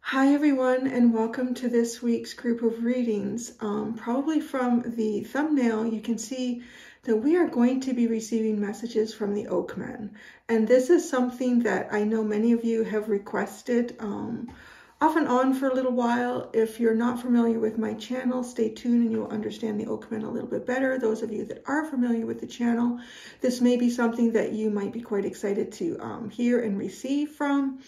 Hi everyone, and welcome to this week's group of readings. Probably from the thumbnail you can see that we are going to be receiving messages from the Oakmen, and this is something that I know many of you have requested off and on for a little while. If you're not familiar with my channel, stay tuned and you'll understand the Oakmen a little bit better. Those of you that are familiar with the channel, this may be something that you might be quite excited to hear and receive from.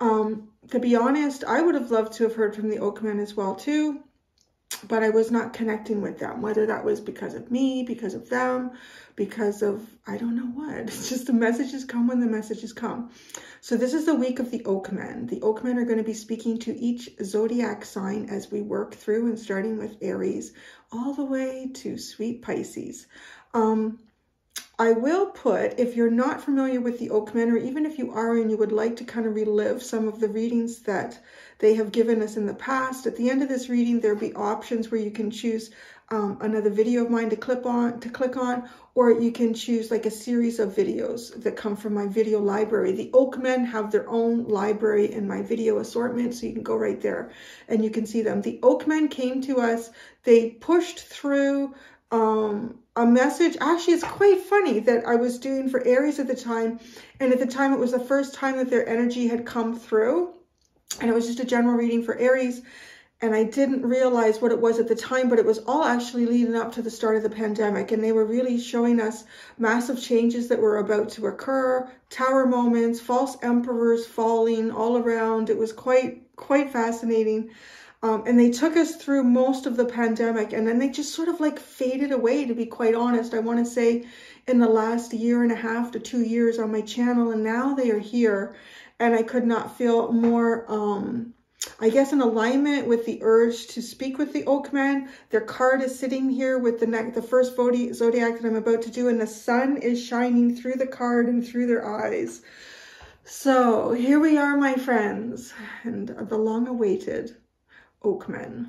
To be honest, I would have loved to have heard from the Oakmen as well too, but I was not connecting with them, whether that was because of me, because of them, because of, I don't know what. It's just the messages come when the messages come. So this is the week of the Oakmen. The Oakmen are going to be speaking to each zodiac sign as we work through, and starting with Aries all the way to sweet Pisces. I will put, if you're not familiar with the Oakmen, or even if you are and you would like to kind of relive some of the readings that they have given us in the past, at the end of this reading there'll be options where you can choose another video of mine to click on, or you can choose like a series of videos that come from my video library. The Oakmen have their own library in my video assortment, so you can go right there and you can see them. The Oakmen came to us, they pushed through a message. Actually, it's quite funny that I was doing for Aries at the time, and at the time it was the first time that their energy had come through, and it was just a general reading for Aries, and I didn't realize what it was at the time, but it was all actually leading up to the start of the pandemic, and they were really showing us massive changes that were about to occur, tower moments, false emperors falling all around. It was quite fascinating. And they took us through most of the pandemic, and then they just sort of like faded away, to be quite honest. I want to say in the last 1.5 to 2 years on my channel, and now they are here, and I could not feel more, I guess, in alignment with the urge to speak with the Oakmen. Their card is sitting here with the first zodiac that I'm about to do, and the sun is shining through the card and through their eyes. So here we are, my friends, and the long-awaited Oakmen.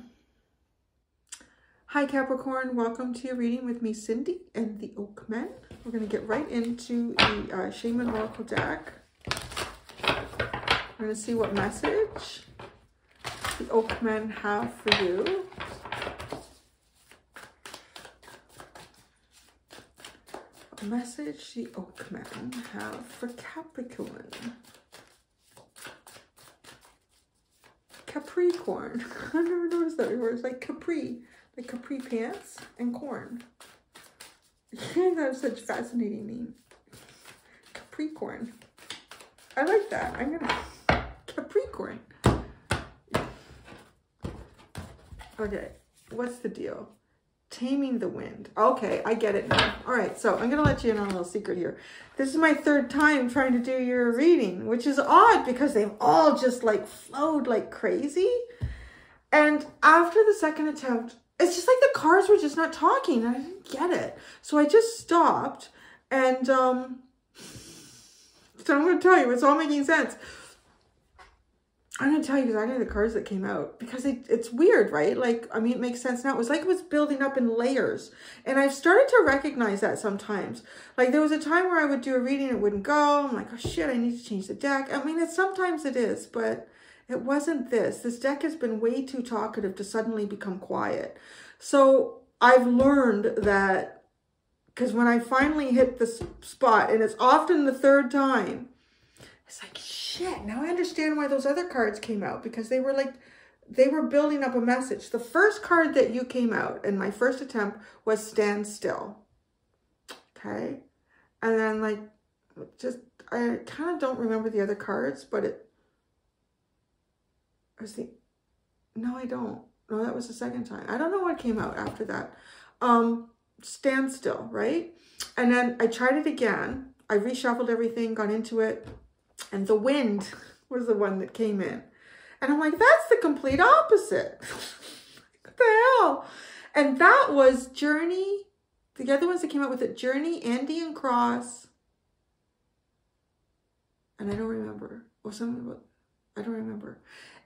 Hi Capricorn, welcome to your reading with me, Cindy, and the Oakmen. We're going to get right into the Shaman Oracle deck. We're going to see what message the Oakmen have for you. What message the Oakmen have for Capricorn. Capricorn. I never noticed that before. It's like capri pants and corn. You guys have such fascinating names. Capricorn. I like that. I'm gonna Capricorn. Okay, what's the deal? Taming the wind. Okay, I get it now. All right, so I'm gonna let you in on a little secret here. This is my third time trying to do your reading, which is odd because they've all just like flowed like crazy. And after the second attempt, it's just like the cards were just not talking. I didn't get it. So I just stopped, and so I'm gonna tell you, it's all making sense. I'm going to tell you because I know the cards that came out, because it's weird, right? Like, I mean, it makes sense now. It was like it was building up in layers. And I've started to recognize that sometimes. Like, there was a time where I would do a reading and it wouldn't go. I'm like, oh shit, I need to change the deck. I mean, sometimes it is, but it wasn't this. This deck has been way too talkative to suddenly become quiet. So I've learned that, because when I finally hit the spot, and it's often the third time, it's like, shit, now I understand why those other cards came out, because they were like, they were building up a message. The first card that you came out in my first attempt was stand still. Okay. And then like, just, I kind of don't remember the other cards, but no, that was the second time. I don't know what came out after that. Stand still, right? And then I tried it again. I reshuffled everything, got into it. And the wind was the one that came in. And I'm like, that's the complete opposite. What the hell? And that was Journey. The other ones that came out with it, Journey, Andean Cross. And I don't remember. Or something about, I don't remember.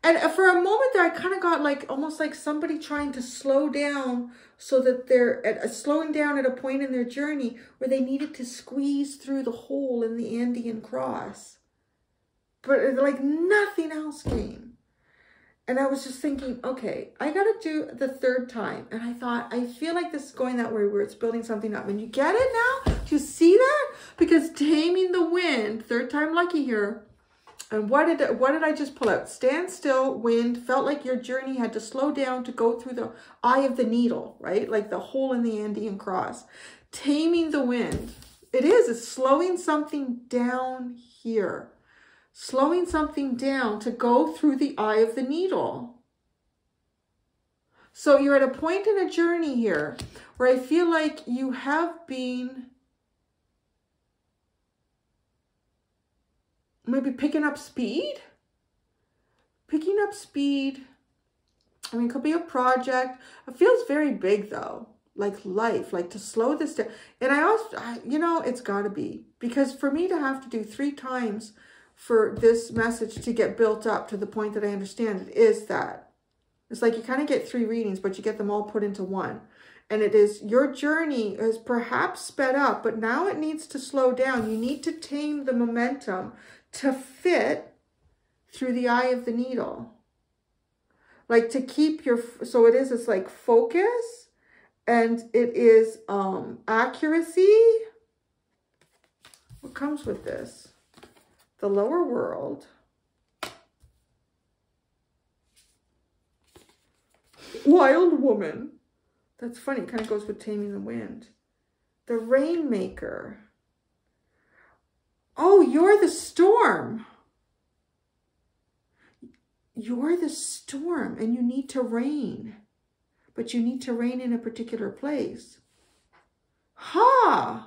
And for a moment there, I kind of got like, almost like somebody trying to slow down so that they're slowing down at a point in their journey where they needed to squeeze through the hole in the Andean Cross. But like nothing else came. And I was just thinking, okay, I got to do the third time. And I thought, I feel like this is going that way where it's building something up. And you get it now? Do you see that? Because taming the wind, third time lucky here. And what did I just pull out? Stand still, wind, felt like your journey had to slow down to go through the eye of the needle, right? Like the hole in the Andean Cross. Taming the wind. It is, it's slowing something down here. Slowing something down to go through the eye of the needle. So you're at a point in a journey here where I feel like you have been maybe picking up speed. I mean, it could be a project. It feels very big though, like life, like to slow this down. And I also, you know, it's got to be, because for me to have to do three times for this message to get built up to the point that I understand it is that it's like you kind of get three readings, but you get them all put into one. And it is, your journey has perhaps sped up, but now it needs to slow down. You need to tame the momentum to fit through the eye of the needle. Like to keep your, so it is, it's like focus, and it is accuracy. What comes with this? The lower world. Wild woman. That's funny. It kind of goes with taming the wind. The rainmaker. Oh, you're the storm. You're the storm and you need to rain. But you need to rain in a particular place. Ha! Huh.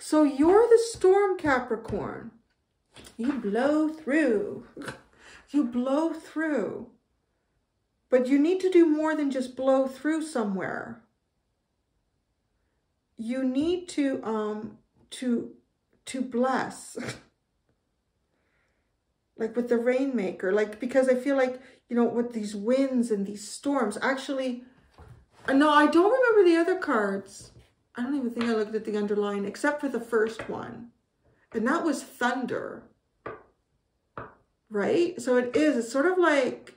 So you're the storm, Capricorn. You blow through. You blow through, but you need to do more than just blow through somewhere. You need to bless, like with the rainmaker, like, because I feel like, you know, with these winds and these storms, actually, no, I don't remember the other cards. I don't even think I looked at the underlying except for the first one. And that was thunder. Right? So it is, it's sort of like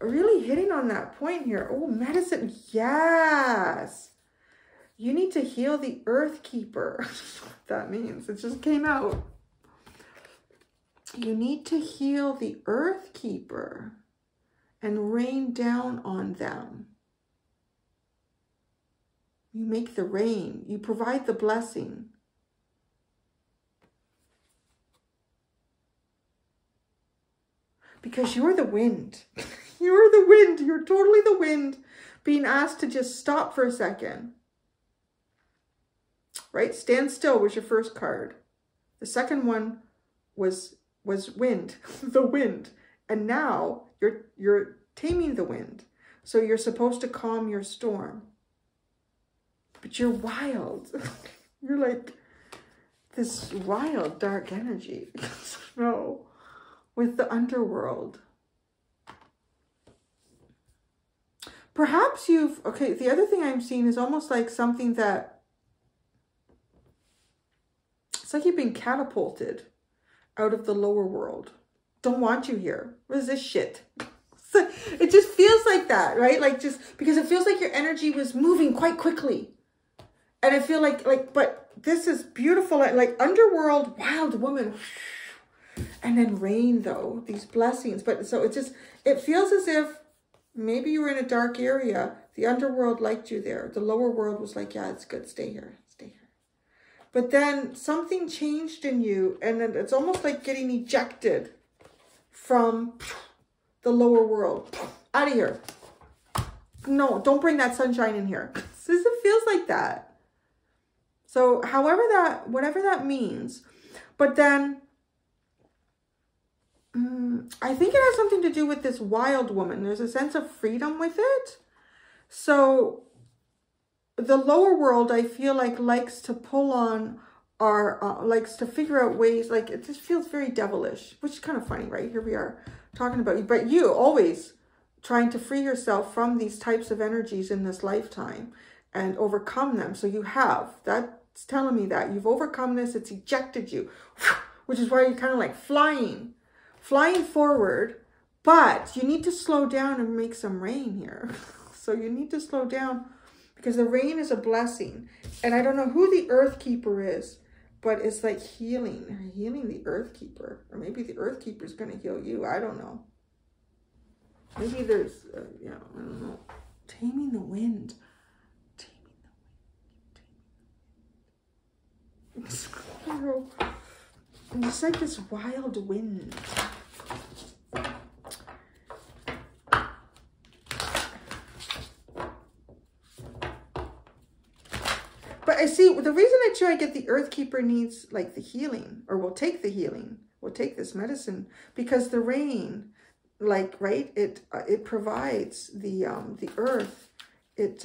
really hitting on that point here. Oh, medicine. Yes. You need to heal the earth keeper. What that means. It just came out. You need to heal the earth keeper and rain down on them. You make the rain. You provide the blessing. Because you're the wind. You're the wind. You're totally the wind being asked to just stop for a second. Right? Stand still was your first card. The second one was wind, the wind. And now you're taming the wind. So you're supposed to calm your storm. But you're wild. You're like this wild, dark energy. No. With the underworld. Perhaps you've, okay, the other thing I'm seeing is almost like something that, it's like you've been catapulted out of the lower world. Don't want you here. What is this shit? Like, it just feels like that, right? Like just, because it feels like your energy was moving quite quickly. And I feel like, but this is beautiful, like underworld, wild woman. And then rain though, these blessings. But so it just, it feels as if maybe you were in a dark area. The underworld liked you there. The lower world was like, yeah, it's good. Stay here, stay here. But then something changed in you. And then it's almost like getting ejected from the lower world. Out of here. No, don't bring that sunshine in here. It feels like that. So however that, whatever that means. But then, I think it has something to do with this wild woman. There's a sense of freedom with it. So the lower world, I feel like, likes to pull on our, likes to figure out ways, like, it just feels very devilish, which is kind of funny, right? Here we are talking about you, but you always trying to free yourself from these types of energies in this lifetime and overcome them. So you have, that's telling me that you've overcome this, it's ejected you, which is why you're kind of like flying forward, but you need to slow down and make some rain here. So you need to slow down because the rain is a blessing. And I don't know who the earth keeper is, but it's like healing the earth keeper, or maybe the earth keeper is going to heal you. I don't know. Maybe there's, yeah, I don't know. Taming the wind. Taming the wind. It's like this wild wind. But I see, the reason that I get the Earth Keeper needs like the healing, or will take the healing, will take this medicine, because the rain, like, right, it provides the earth, it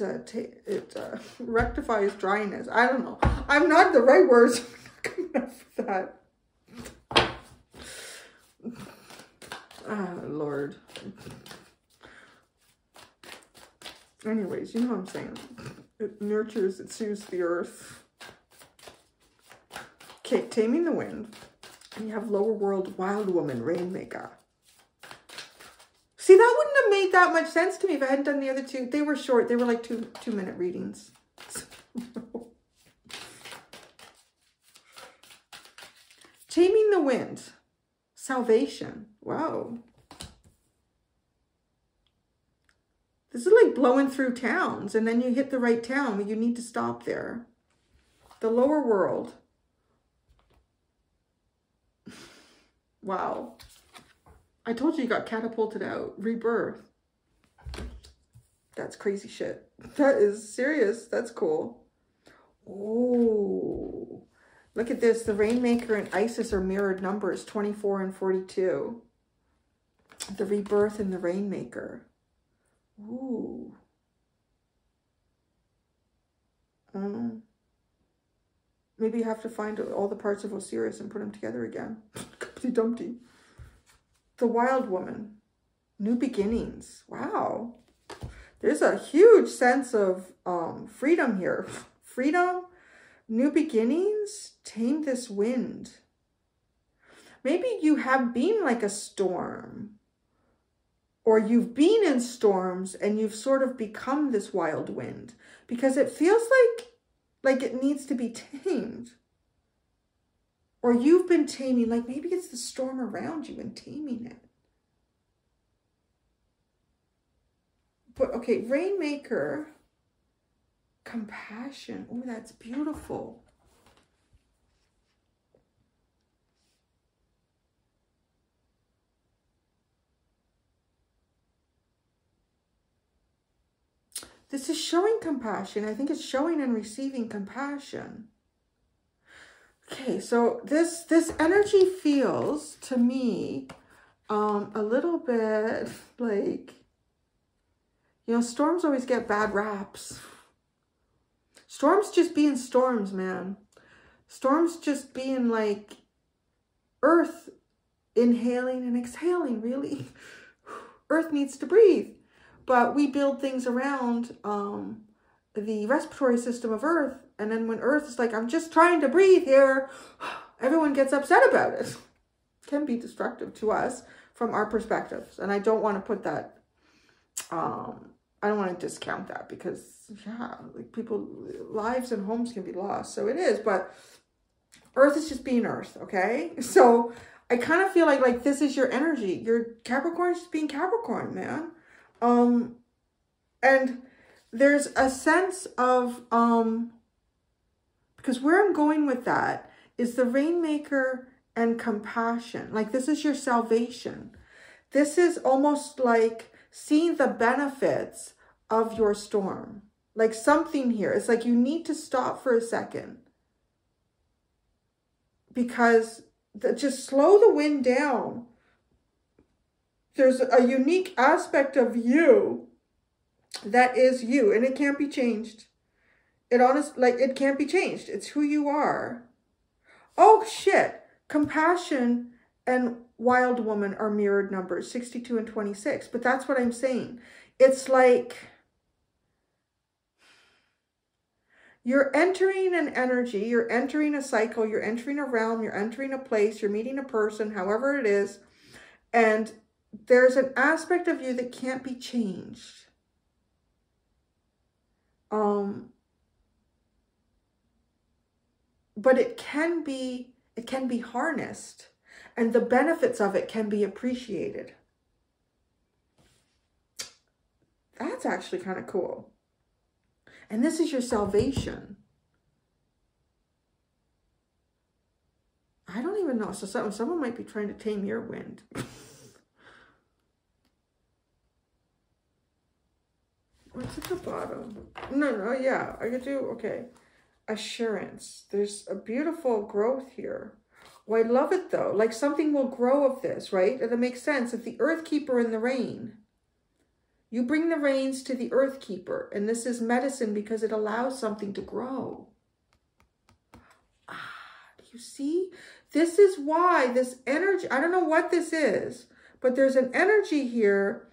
rectifies dryness. I don't know. I'm not the right words coming up for that. Ah, Lord. Anyways, you know what I'm saying. It nurtures, it soothes the earth. Okay, taming the wind. And you have lower world, wild woman, rainmaker. See, that wouldn't have made that much sense to me if I hadn't done the other two. They were short. They were like two-minute readings. Taming the wind. Salvation. Wow. This is like blowing through towns, and then you hit the right town. You need to stop there. The lower world. Wow. I told you got catapulted out. Rebirth. That's crazy shit. That is serious. That's cool. Oh. Look at this. The Rainmaker and Isis are mirrored numbers, 24 and 42. The Rebirth and the Rainmaker. Ooh. Maybe you have to find all the parts of Osiris and put them together again. Dumpty Dumpty. The Wild Woman, new beginnings. Wow. There's a huge sense of freedom here. Freedom, new beginnings, tame this wind. Maybe you have been like a storm, or you've been in storms and you've sort of become this wild wind, because it feels like it needs to be tamed. Or you've been taming, like maybe it's the storm around you and taming it. But okay, Rainmaker, compassion. Oh, that's beautiful. This is showing compassion. I think it's showing and receiving compassion. Okay, so this energy feels to me a little bit like, you know, storms always get bad raps. Storms just being storms, man. Storms just being like earth inhaling and exhaling, really. Earth needs to breathe. But we build things around the respiratory system of earth. And then when earth is like, I'm just trying to breathe here, everyone gets upset about it. It can be destructive to us from our perspectives. And I don't want to put that, I don't want to discount that, because yeah, like people, lives and homes can be lost. So it is, but earth is just being earth. Okay. So I kind of feel like this is your energy. Your Capricorn is just being Capricorn, man. And there's a sense of, because where I'm going with that is the Rainmaker and compassion. Like this is your salvation. This is almost like seeing the benefits of your storm. Like something here. It's like you need to stop for a second. Because just slow the wind down. There's a unique aspect of you that is you, and it can't be changed. It honestly, like, it can't be changed. It's who you are. Oh, shit. Compassion and wild woman are mirrored numbers, 62 and 26. But that's what I'm saying. It's like you're entering an energy, you're entering a cycle, you're entering a realm, you're entering a place, you're meeting a person, however it is. And there's an aspect of you that can't be changed. But it can be harnessed, and the benefits of it can be appreciated. That's actually kind of cool. And this is your salvation. I don't even know. So someone might be trying to tame your wind. What's at the bottom? No, yeah, I could do, okay. Assurance. There's a beautiful growth here. Oh, I love it though. Like something will grow of this, right? And it makes sense. It's the earth keeper and the rain. You bring the rains to the earth keeper, and this is medicine because it allows something to grow. Do you see? This is why this energy, I don't know what this is, but there's an energy here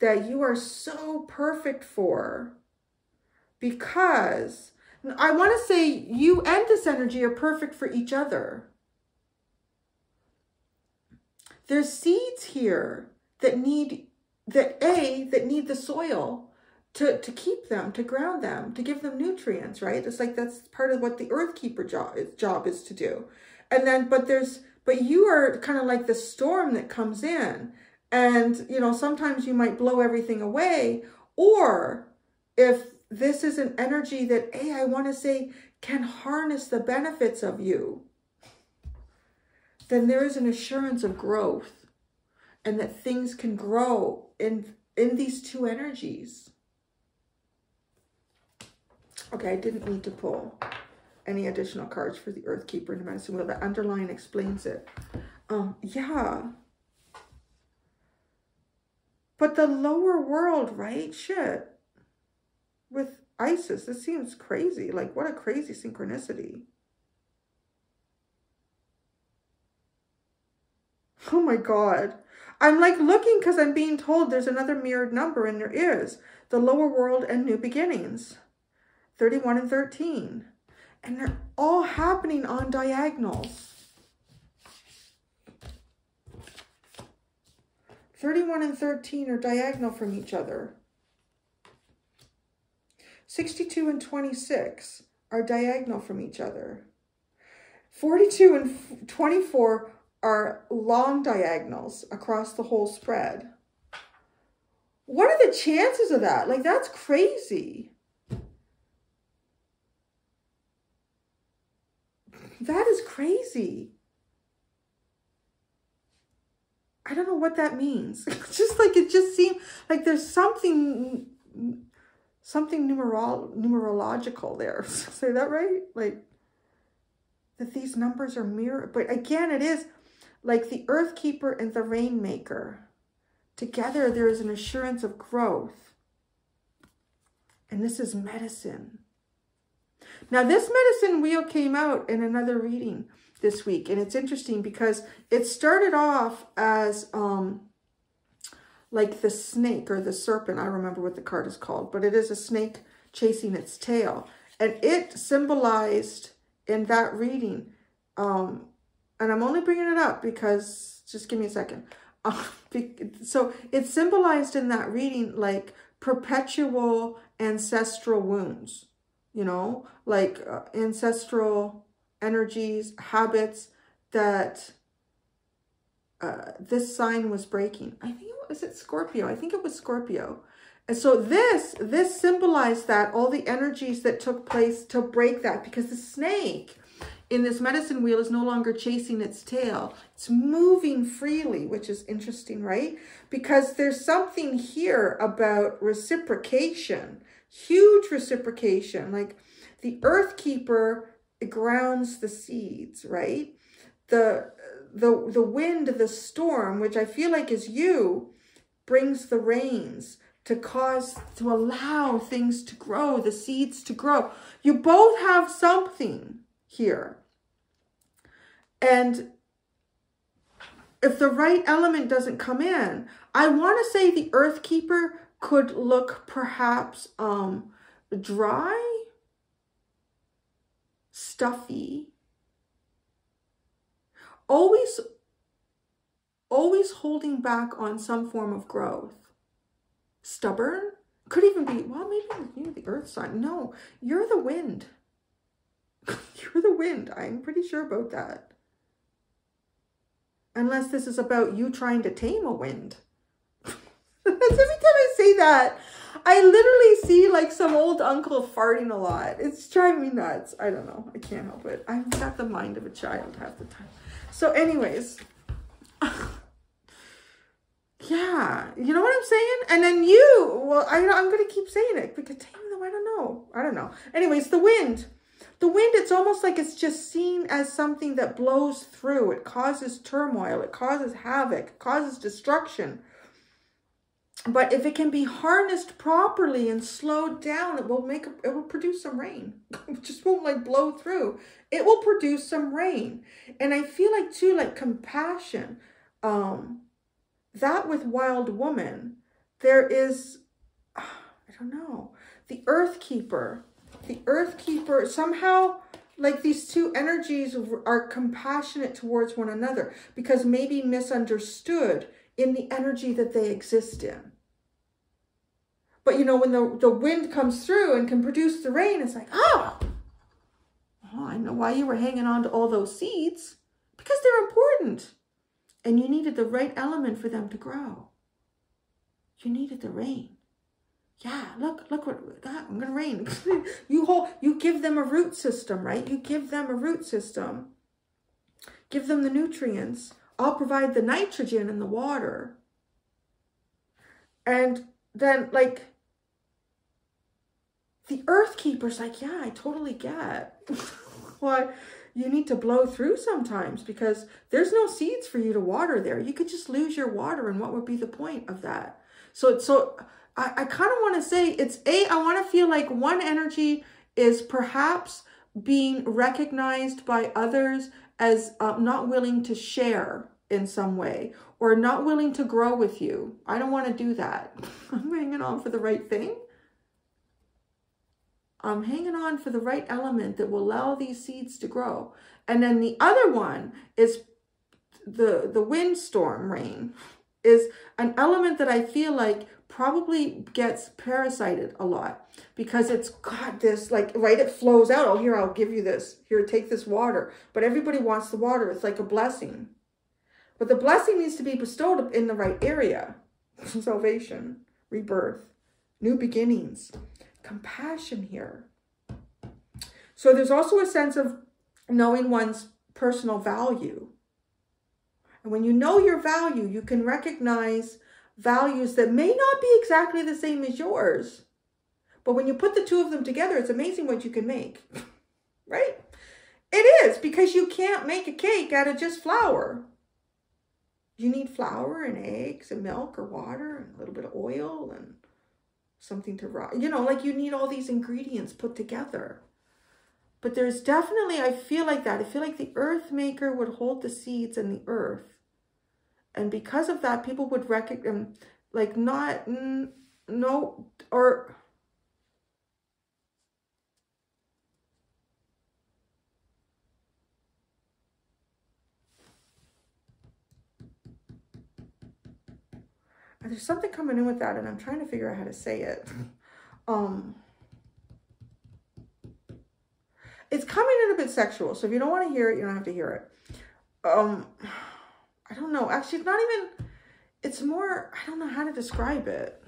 that you are so perfect for, because I want to say you and this energy are perfect for each other. There's seeds here that need that need the soil to keep them, to ground them, to give them nutrients, right? It's like that's part of what the earth keeper job is to do. And then but you are kind of like the storm that comes in, and you know, sometimes you might blow everything away, or if this is an energy that, hey, I want to say can harness the benefits of you, then there is an assurance of growth and that things can grow in these two energies. Okay, I didn't need to pull any additional cards for the Earth Keeper and the Medicine Wheel. The underline explains it. Yeah. But the lower world, right? Shit. With Isis, this seems crazy. Like, what a crazy synchronicity. Oh my God. I'm like looking because I'm being told there's another mirrored number, and there is. The lower world and new beginnings. 31 and 13. And they're all happening on diagonals. 31 and 13 are diagonal from each other. 62 and 26 are diagonal from each other. 42 and 24 are long diagonals across the whole spread. What are the chances of that? Like, that's crazy. That is crazy. I don't know what that means. It's just like, it just seemed like there's something numerological there. Say that right? Like, that these numbers are mirrored. But again, it is like the Earth Keeper and the Rainmaker. Together, there is an assurance of growth. And this is medicine. Now, this medicine wheel came out in another reading this week. And it's interesting because it started off as like the snake or the serpent. I remember what the card is called, but it is a snake chasing its tail. And it symbolized in that reading, and I'm only bringing it up because, just give me a second. So it symbolized in that reading like perpetual ancestral wounds, you know, like ancestral energies, habits that this sign was breaking. I think is it Scorpio? I think it was Scorpio. And so this symbolized that, all the energies that took place to break that, because the snake in this medicine wheel is no longer chasing its tail. It's moving freely, which is interesting, right? Because there's something here about reciprocation, huge reciprocation. Like the Earth Keeper grounds the seeds, right? The wind, the storm, which I feel like is you, brings the rains. to allow things to grow, the seeds to grow. You both have something here. And if the right element doesn't come in, I want to say the Earth Keeper could look perhaps dry, stuffy, always holding back on some form of growth. Stubborn, could even be, well, maybe you're the earth sign. No, you're the wind. You're the wind. I'm pretty sure about that. Unless this is about you trying to tame a wind. Every time I say that, I literally see like some old uncle farting a lot. It's driving me nuts. I don't know. I can't help it. I've got the mind of a child half the time. So anyways, yeah, you know what I'm saying? And then you, well, I'm going to keep saying it because damn them, I don't know. Anyways, the wind, it's almost like it's just seen as something that blows through. It causes turmoil. It causes havoc. It causes destruction. But if it can be harnessed properly and slowed down, it will produce some rain. It just won't like blow through. It will produce some rain. And I feel like too, like compassion, that with Wild Woman, there is, I don't know, the Earth Keeper, somehow like these two energies are compassionate towards one another because maybe misunderstood in the energy that they exist in. But you know, when the wind comes through and can produce the rain, it's like, oh, I know why you were hanging on to all those seeds, because they're important. And you needed the right element for them to grow. You needed the rain. Yeah, look what that, I'm gonna rain. You give them a root system, right? You give them a root system. Give them the nutrients. I'll provide the nitrogen in the water. And then like the Earth Keeper's like, yeah, I totally get what you need to blow through sometimes because there's no seeds for you to water there. You could just lose your water, and what would be the point of that? So I kind of want to say I want to feel like one energy is perhaps being recognized by others as not willing to share in some way or not willing to grow with you. I don't want to do that. I'm hanging on for the right thing. I'm hanging on for the right element that will allow these seeds to grow. And then the other one is the windstorm rain is an element that I feel like probably gets parasited a lot because it's got this like, right, it flows out. Oh, here, I'll give you this. Here, take this water. But everybody wants the water. It's like a blessing. But the blessing needs to be bestowed in the right area. Salvation, rebirth, new beginnings. Compassion here. So there's also a sense of knowing one's personal value. And when you know your value, you can recognize values that may not be exactly the same as yours. But when you put the two of them together, it's amazing what you can make, right? It is, because you can't make a cake out of just flour. You need flour and eggs and milk or water and a little bit of oil and something to rock, you know, like you need all these ingredients put together. But there's definitely, I feel like that. I feel like the earth maker would hold the seeds in the earth. And because of that, people would recognize, like not, no, or there's something coming in with that, and I'm trying to figure out how to say it. It's coming in a bit sexual, so if you don't want to hear it, you don't have to hear it. I don't know. Actually, it's not even, it's more, I don't know how to describe it.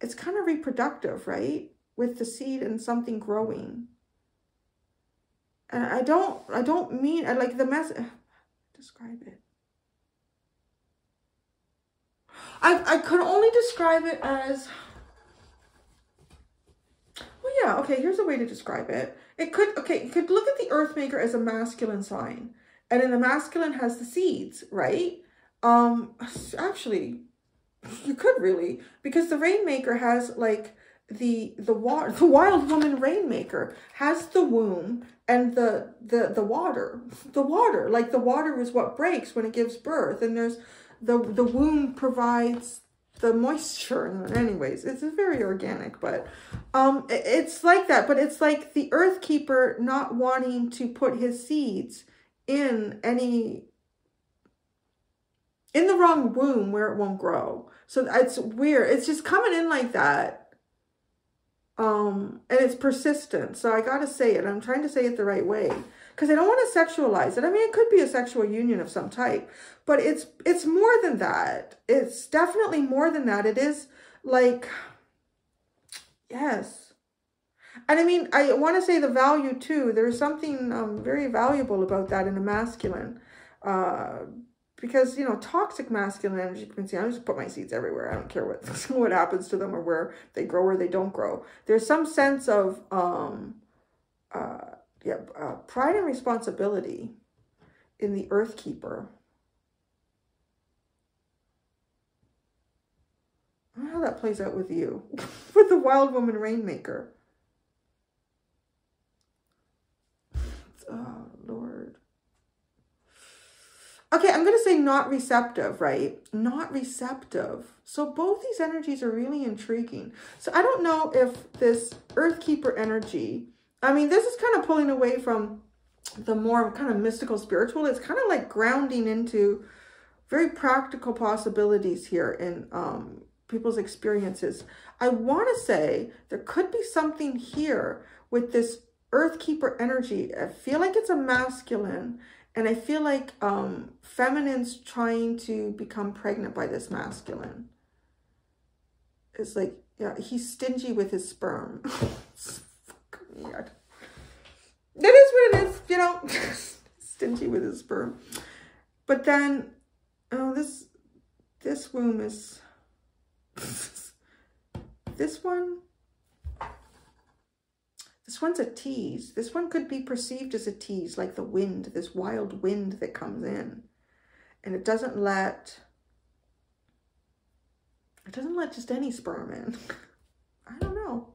It's kind of reproductive, right? With the seed and something growing. And I don't mean, I like the message, describe it. I could only describe it as, well, yeah, okay, here's a way to describe it. You could look at the Earth Maker as a masculine sign. And in the masculine has the seeds, right? Actually, You could really, because the Rainmaker has like the Wild Woman Rainmaker has the womb and the water. The water, like the water is what breaks when it gives birth, and there's the womb provides the moisture. And anyways, it's very organic, but it's like that. But it's like the Earth Keeper not wanting to put his seeds in any in the wrong womb where it won't grow. So it's weird. It's just coming in like that. And it's persistent. So I gotta say it. I'm trying to say it the right way, because I don't want to sexualize it. I mean, it could be a sexual union of some type, but it's more than that. It's definitely more than that. It is like, yes. And I mean, I want to say the value too. There's something very valuable about that in a masculine, because, you know, toxic masculine energy, you can see, I just put my seeds everywhere. I don't care what happens to them or where they grow or they don't grow. There's some sense of pride and responsibility in the Earth Keeper. I don't know how that plays out with you, with the Wild Woman Rainmaker. Oh, Lord. Okay, I'm going to say not receptive, right? Not receptive. So both these energies are really intriguing. So I don't know if this Earth Keeper energy, I mean, this is kind of pulling away from the more kind of mystical spiritual. It's kind of like grounding into very practical possibilities here in people's experiences. I want to say there could be something here with this Earth Keeper energy. I feel like it's a masculine. And I feel like feminine's trying to become pregnant by this masculine. It's like, yeah, he's stingy with his sperm. God. That is what it is, you know. Stingy with his sperm. But then, oh, this womb is... This one... This one's a tease. This one could be perceived as a tease, like the wind, this wild wind that comes in. And it doesn't let just any sperm in. I don't know.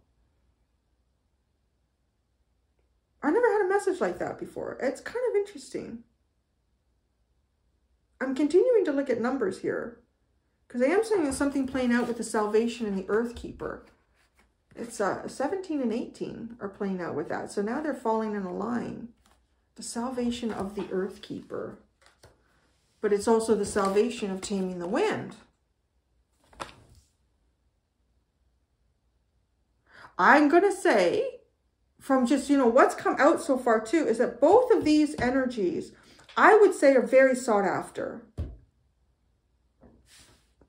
I never had a message like that before. It's kind of interesting. I'm continuing to look at numbers here, because I am saying there's something playing out with the Salvation and the Earth Keeper. It's 17 and 18 are playing out with that. So now they're falling in a line. The salvation of the Earth Keeper. But it's also the salvation of taming the wind. I'm going to say, from just, you know, what's come out so far too, is that both of these energies, I would say, are very sought after.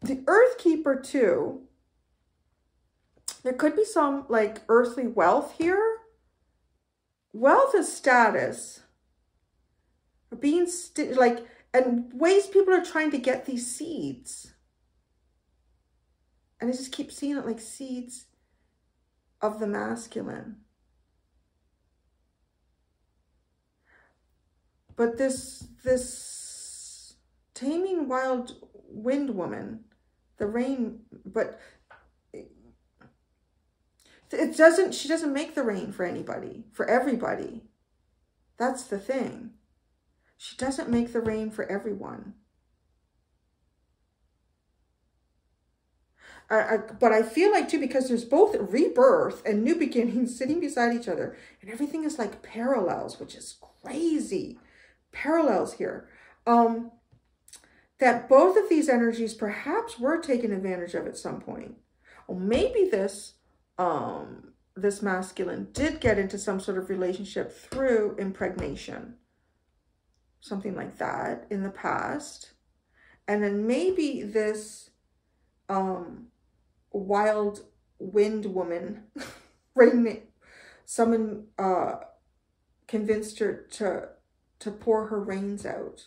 The Earth Keeper too... There could be some like earthly wealth here. Wealth is status. And ways people are trying to get these seeds. And I just keep seeing it like seeds of the masculine. But this taming wild wind woman, the rain, but she doesn't make the rain for anybody, for everybody. That's the thing. She doesn't make the rain for everyone. But I feel like too, because there's both rebirth and new beginnings sitting beside each other, and everything is like parallels, which is crazy. Parallels here. That both of these energies perhaps were taken advantage of at some point. Or maybe this masculine did get into some sort of relationship through impregnation, something like that in the past. And then maybe this wild wind woman, someone convinced her to pour her rains out,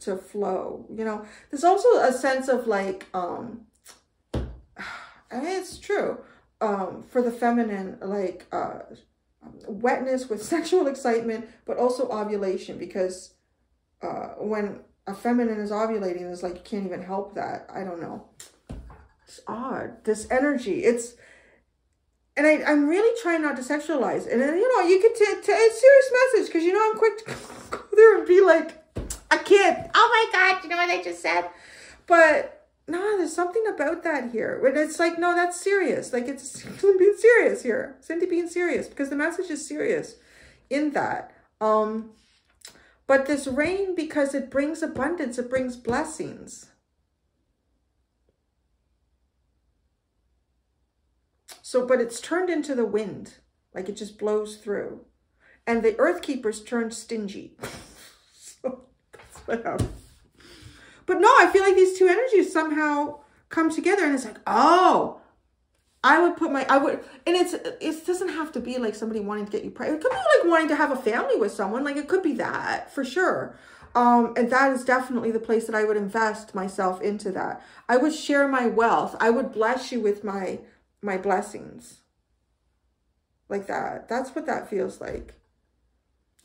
to flow. You know, there's also a sense of like, and it's true, for the feminine, like wetness with sexual excitement, but also ovulation, because when a feminine is ovulating, it's like you can't even help that. I don't know. It's odd, this energy. It's, and I'm really trying not to sexualize. And then, you know, you could take a serious message, because, you know, I'm quick to go there and be like, I can't. Oh my God, you know what I just said? But no, there's something about that here. It's like, no, that's serious. Like, it's being serious here. Cindy being serious, because the message is serious in that. But this rain, because it brings abundance, it brings blessings. So, but it's turned into the wind, like it just blows through. And the earth keepers turned stingy. So, that's what happened. But no, I feel like these two energies somehow come together, and it's like, oh, and it doesn't have to be like somebody wanting to get you pregnant. It could be like wanting to have a family with someone. Like, it could be that for sure. And that is definitely the place that I would invest myself into that. I would share my wealth. I would bless you with my blessings. Like that. That's what that feels like.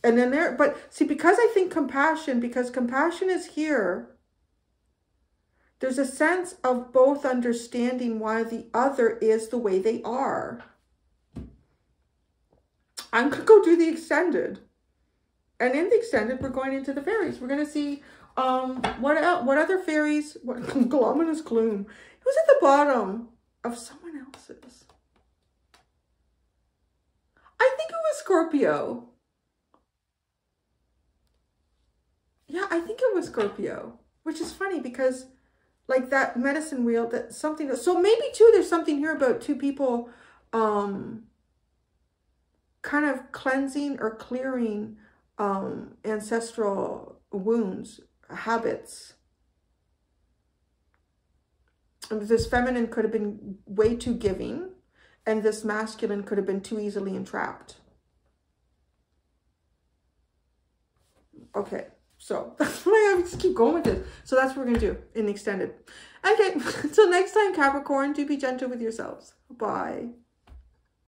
And then there, but see, because I think compassion, because compassion is here, there's a sense of both understanding why the other is the way they are. I'm going to go do the extended. And in the extended, we're going into the fairies. We're going to see what other fairies, what gloominous gloom. It was at the bottom of someone else's. I think it was Scorpio. Yeah, I think it was Scorpio, which is funny because, like, that medicine wheel, that something. So maybe too, there's something here about two people kind of cleansing or clearing ancestral wounds, habits. And this feminine could have been way too giving, and this masculine could have been too easily entrapped. Okay. So that's why I just keep going with this. So that's what we're going to do in extended. Okay, until next time, Capricorn, do be gentle with yourselves. Bye.